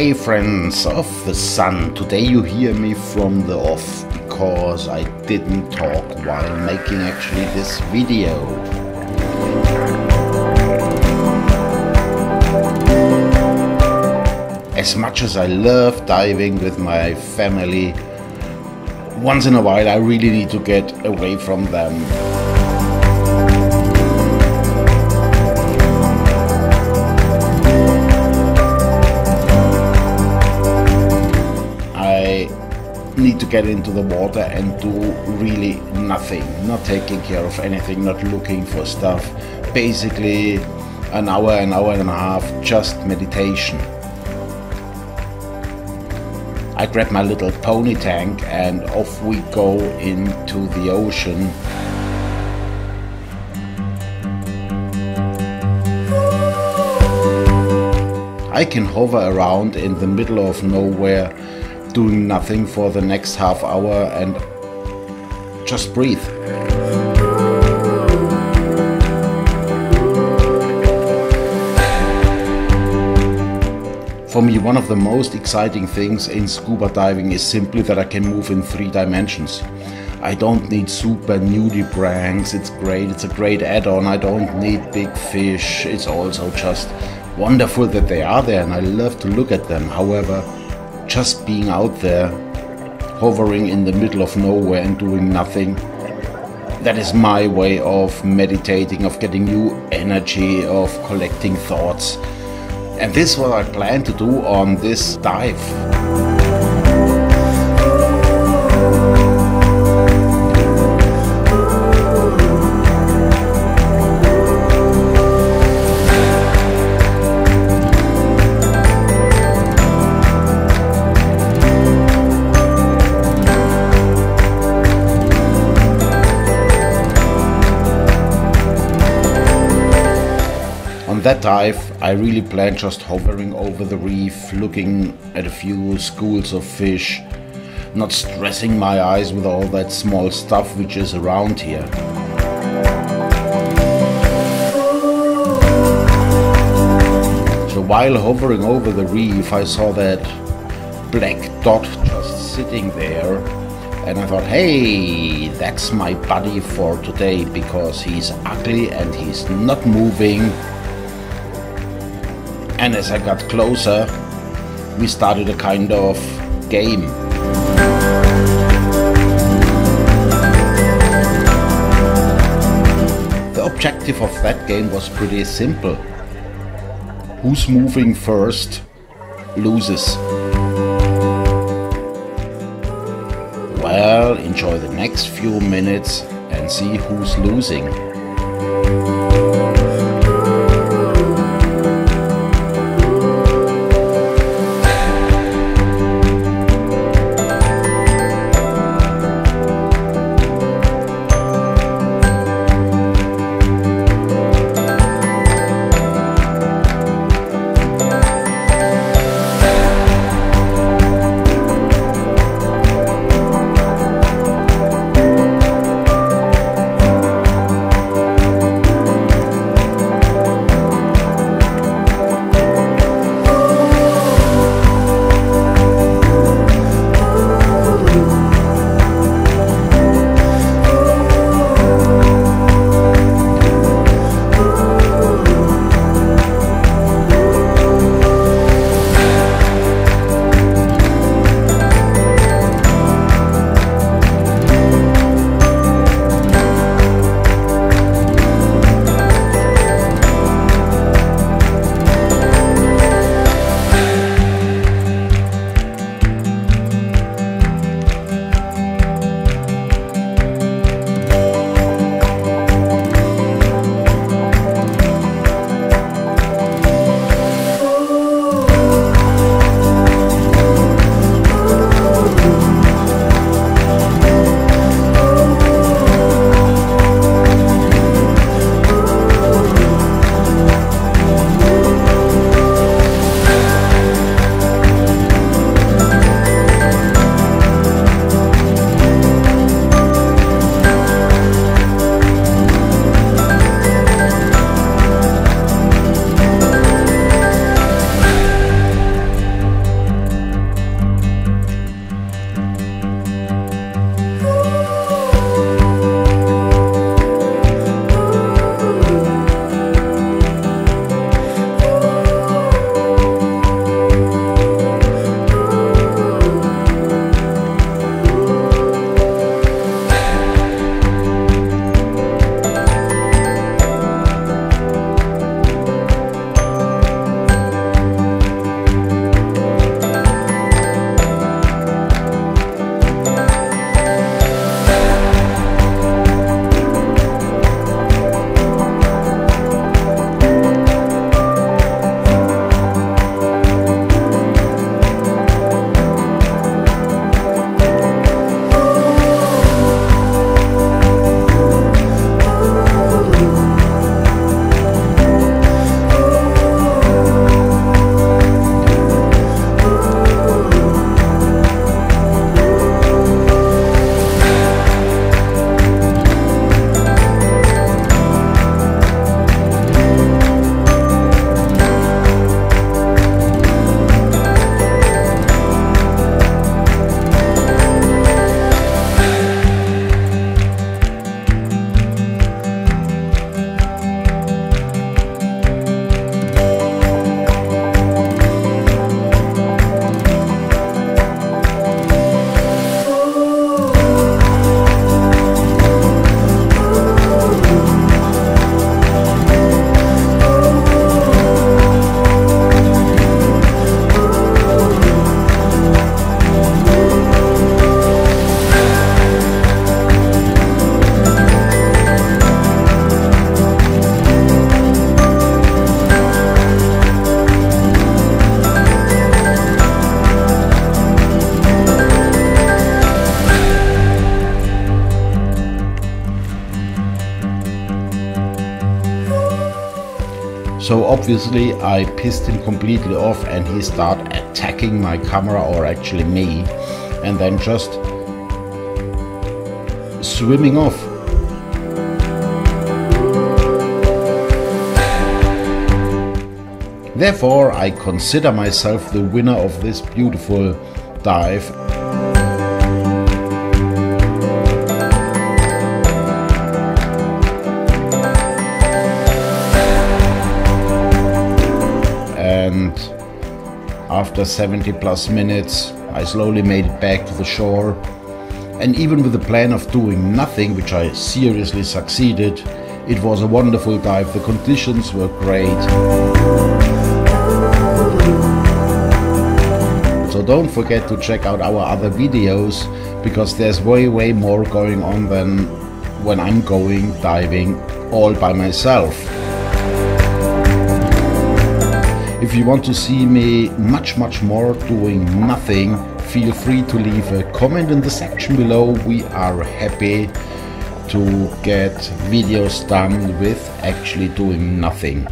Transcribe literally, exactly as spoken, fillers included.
Hey friends of the sun, today you hear me from the off because I didn't talk while making actually this video. As much as I love diving with my family, once in a while I really need to get away from them. Need to get into the water and do really nothing, not taking care of anything, not looking for stuff, basically an hour, an hour and a half, just meditation. I grab my little pony tank and off we go into the ocean. I can hover around in the middle of nowhere doing nothing for the next half hour and just breathe. For me, one of the most exciting things in scuba diving is simply that I can move in three dimensions. I don't need super nudie pranks, it's great, it's a great add-on. I don't need big fish, it's also just wonderful that they are there and I love to look at them. However, just being out there, hovering in the middle of nowhere and doing nothing, that is my way of meditating, of getting new energy, of collecting thoughts. And this is what I plan to do on this dive. On that dive, I really plan just hovering over the reef, looking at a few schools of fish, not stressing my eyes with all that small stuff which is around here. So while hovering over the reef, I saw that black dot just sitting there and I thought, hey, that's my buddy for today because he's ugly and he's not moving. And as I got closer, we started a kind of game. The objective of that game was pretty simple. Who's moving first loses. Well, enjoy the next few minutes and see who's losing. So obviously I pissed him completely off and he started attacking my camera, or actually me, and then just swimming off. Therefore, I consider myself the winner of this beautiful dive. And after seventy plus minutes, I slowly made it back to the shore. And even with the plan of doing nothing, which I seriously succeeded, it was a wonderful dive. The conditions were great. So don't forget to check out our other videos, because there's way, way more going on than when I'm going diving all by myself. If you want to see me much, much more doing nothing, feel free to leave a comment in the section below. We are happy to get videos done with actually doing nothing.